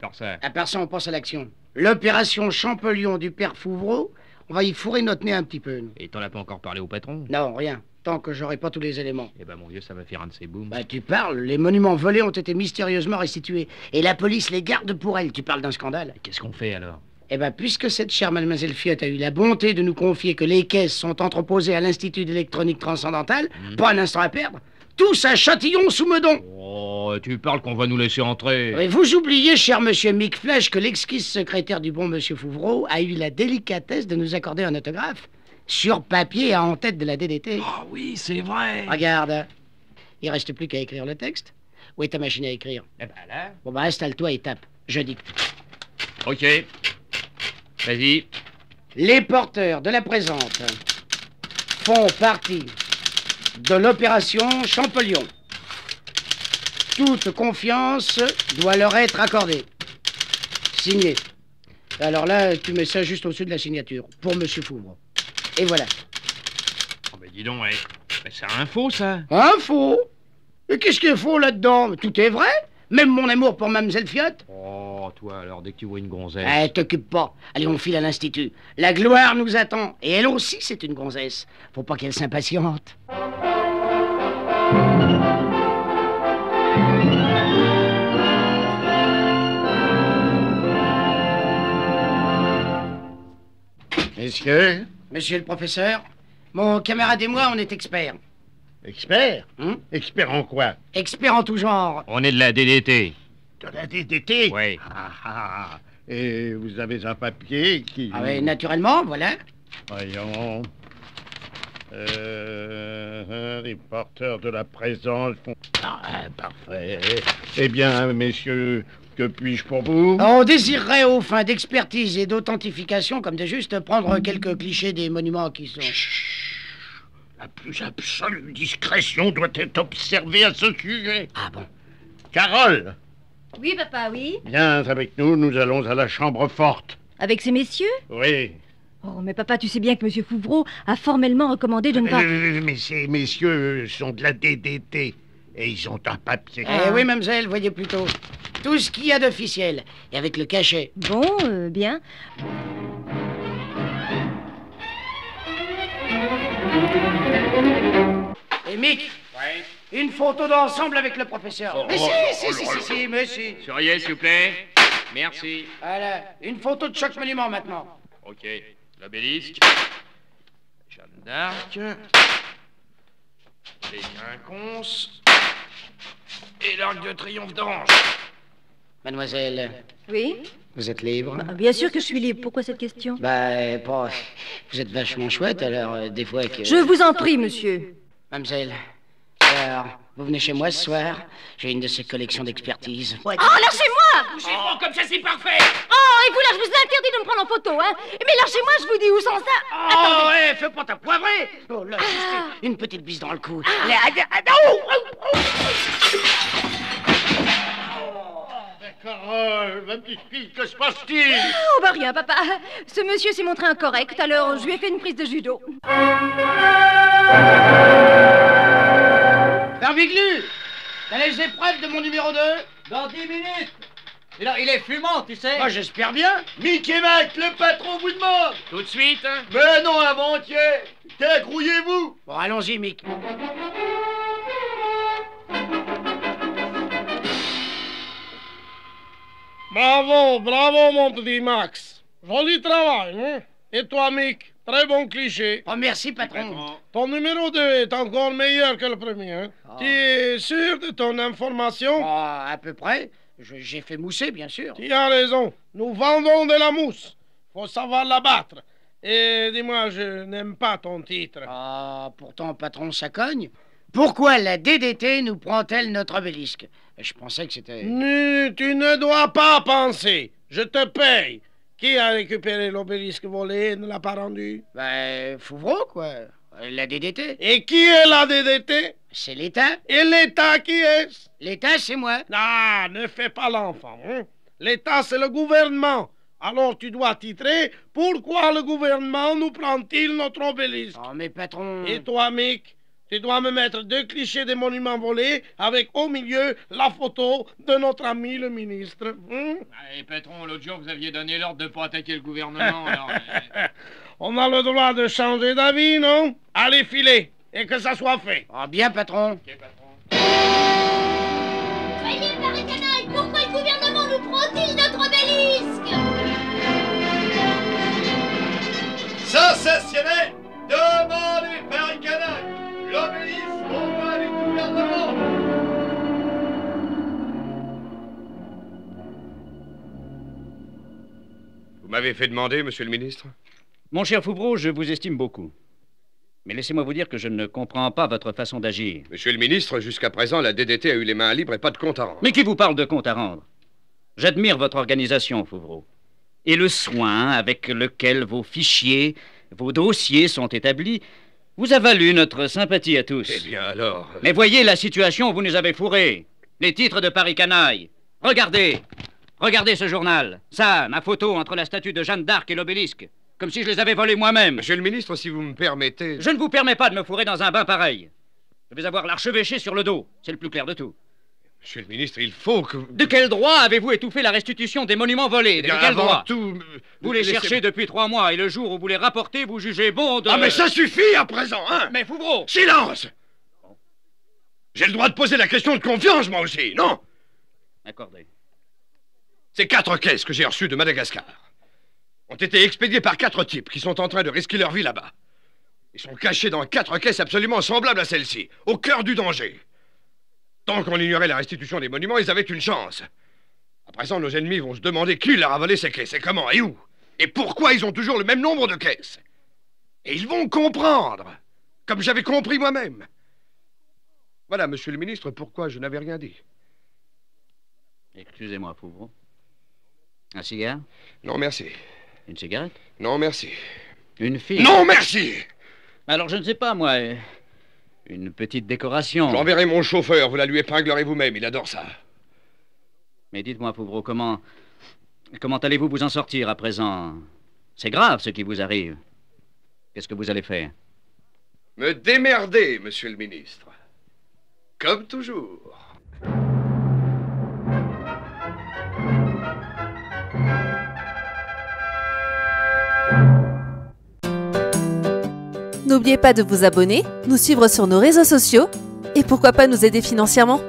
part ça... À part ça, on passe à l'action. L'opération Champollion du père Fouvreau, on va y fourrer notre nez un petit peu. Nous. Et t'en as pas encore parlé au patron? Non, rien. Tant que j'aurai pas tous les éléments. Eh ben mon Dieu, ça va faire un de ces booms. Bah tu parles, les monuments volés ont été mystérieusement restitués. Et la police les garde pour elle. Tu parles d'un scandale. Qu'est-ce qu'on fait alors? Eh ben puisque cette chère mademoiselle Fiat a eu la bonté de nous confier que les caisses sont entreposées à l'Institut d'électronique transcendantale, pas un instant à perdre, tous à Châtillon-sous-Meudon. Oh, tu parles qu'on va nous laisser entrer. Mais vous oubliez, cher monsieur Mickflash, que l'exquise secrétaire du bon monsieur Fouvreau a eu la délicatesse de nous accorder un autographe. Sur papier, en tête de la DDT. Ah oui, c'est vrai. Regarde, il reste plus qu'à écrire le texte. Où est ta machine à écrire? Eh ben là. Bon ben installe-toi et tape. Je dicte. Ok. Vas-y. Les porteurs de la présente font partie de l'opération Champollion. Toute confiance doit leur être accordée. Signé. Alors là, tu mets ça juste au-dessus de la signature. Pour monsieur Fouvreau. Et voilà. Oh ben dis donc, ouais. Mais c'est un faux, ça. Un faux? Mais qu'est-ce qui est faux là-dedans? Tout est vrai. Même mon amour pour Mme Zelfiot. Oh, toi alors, dès que tu vois une gonzesse... Eh, t'occupe pas. Allez, on file à l'Institut. La gloire nous attend. Et elle aussi, c'est une gonzesse. Faut pas qu'elle s'impatiente. Messieurs? Monsieur le professeur, mon camarade et moi, on est experts. Experts? Experts en quoi? Experts en tout genre. On est de la DDT. De la DDT? Oui. Ah, ah. Et vous avez un papier qui... Ah oui, naturellement, voilà. Voyons. Les porteurs de la présence... Ah, parfait. Eh bien, messieurs... Que puis-je pour vous? On désirerait, aux fins d'expertise et d'authentification, comme de juste, prendre quelques clichés des monuments qui sont... Chut. La plus absolue discrétion doit être observée à ce sujet. Ah bon? Carole? Oui, papa, oui? Viens avec nous, nous allons à la chambre forte. Avec ces messieurs? Oui. Oh, mais papa, tu sais bien que M. Fouvreau a formellement recommandé de ne pas... mais ces messieurs sont de la DDT, et ils ont un papier. Eh oui, mademoiselle, voyez plutôt... Tout ce qu'il y a d'officiel, et avec le cachet. Bon, bien. Et Mick, une photo d'ensemble avec le professeur. Oh, mais si, monsieur. Souriez, s'il vous plaît. Merci. Voilà, une photo de chaque monument maintenant. Ok, l'obélisque, Jeanne d'Arc, les Quinconces et l'Arc de Triomphe d'Ange. Mademoiselle. Oui? Vous êtes libre? Bah, bien sûr que je suis libre. Pourquoi cette question? Bah, pas... Vous êtes vachement chouette, alors des fois que... Je vous en prie, monsieur. Mademoiselle, alors, vous venez chez moi ce soir? J'ai une de ces collections d'expertise. Oh, lâchez-moi! Bougez-moi, comme ça, c'est parfait! Oh, et vous là, je vous interdis de me prendre en photo, hein? Mais lâchez-moi, je vous dis où sans ça? Oh, ouais, fais pas ta poivrée! Oh là, une petite bise dans le cou. Carole, ma petite fille, que se passe-t-il? Oh, bah rien, papa. Ce monsieur s'est montré incorrect, alors je lui ai fait une prise de judo. Fermiglu, t'as les épreuves de mon numéro 2? Dans 10 minutes. Alors, il est fumant, tu sais. Moi, j'espère bien. Mick et Mac, le patron vous demande. Tout de suite, hein? Mais non, avant-hier. T'es grouillez-vous. Bon, allons-y, Mick. Bravo, bravo, mon petit Max. Joli travail, hein? Et toi, Mick? Très bon cliché. Oh, merci, patron. Ton numéro 2 est encore meilleur que le premier, hein? Oh. Tu es sûr de ton information? Oh, à peu près. J'ai fait mousser, bien sûr. Tu as raison. Nous vendons de la mousse. Faut savoir la battre. Et dis-moi, je n'aime pas ton titre. Ah, oh, pourtant, patron, ça cogne. Pourquoi la DDT nous prend-elle notre obélisque? Je pensais que c'était... Tu ne dois pas penser. Je te paye. Qui a récupéré l'obélisque volé et ne l'a pas rendu? Ben, Fouvreau, quoi. La DDT. Et qui est la DDT? C'est l'État. Et l'État, qui est-ce? L'État, c'est moi. Ah, ne fais pas l'enfant. Hein? L'État, c'est le gouvernement. Alors tu dois titrer « Pourquoi le gouvernement nous prend-il notre obélisque ?» Oh, mais patron... Et toi, Mick? Tu dois me mettre deux clichés des monuments volés avec au milieu la photo de notre ami le ministre. Allez, patron, l'autre jour vous aviez donné l'ordre de ne pas attaquer le gouvernement. Alors, on a le droit de changer d'avis, non? Allez, filez et que ça soit fait. Ah, bien, patron. Okay, patron. Soyez Paris Canaille, pourquoi le gouvernement nous prend-il notre obélisque? Sensationnel. Demandez Paris Canaille. L'obélisque au bas du gouvernement. Vous m'avez fait demander, monsieur le ministre? Mon cher Fouvreau, je vous estime beaucoup. Mais laissez-moi vous dire que je ne comprends pas votre façon d'agir. Monsieur le ministre, jusqu'à présent, la DDT a eu les mains libres et pas de compte à rendre. Mais qui vous parle de compte à rendre? J'admire votre organisation, Fouvreau. Et le soin avec lequel vos fichiers, vos dossiers sont établis... Vous a valu notre sympathie à tous. Eh bien alors... Mais voyez la situation où vous nous avez fourrés. Les titres de Paris Canaille. Regardez. Regardez ce journal. Ça, ma photo entre la statue de Jeanne d'Arc et l'obélisque. Comme si je les avais volés moi-même. Monsieur le ministre, si vous me permettez... Je ne vous permets pas de me fourrer dans un bain pareil. Je vais avoir l'archevêché sur le dos. C'est le plus clair de tout. Monsieur le ministre, il faut que... De quel droit avez-vous étouffé la restitution des monuments volés? De quel droit? Vous les cherchez depuis 3 mois et le jour où vous les rapportez, vous jugez bon de... Ah mais ça suffit à présent, hein? Mais Fouvreau! Silence! J'ai le droit de poser la question de confiance, moi aussi, non? Accordé. Ces 4 caisses que j'ai reçues de Madagascar ont été expédiées par 4 types qui sont en train de risquer leur vie là-bas. Ils sont cachés dans 4 caisses absolument semblables à celle-ci, au cœur du danger. Tant qu'on ignorait la restitution des monuments, ils avaient une chance. À présent, nos ennemis vont se demander qui leur a volé ces caisses, et comment, et où, et pourquoi ils ont toujours le même nombre de caisses. Et ils vont comprendre, comme j'avais compris moi-même. Voilà, monsieur le ministre, pourquoi je n'avais rien dit. Excusez-moi, Fouvreau. Un cigare? Non, merci. Une cigarette? Non, merci. Une fille? Non, merci. Alors, je ne sais pas, moi... Une petite décoration. J'enverrai mon chauffeur, vous la lui épinglerez vous-même, il adore ça. Mais dites-moi, Fouvreau, comment allez-vous vous en sortir à présent? C'est grave ce qui vous arrive. Qu'est-ce que vous allez faire? Me démerder, monsieur le ministre. Comme toujours. N'oubliez pas de vous abonner, nous suivre sur nos réseaux sociaux et pourquoi pas nous aider financièrement.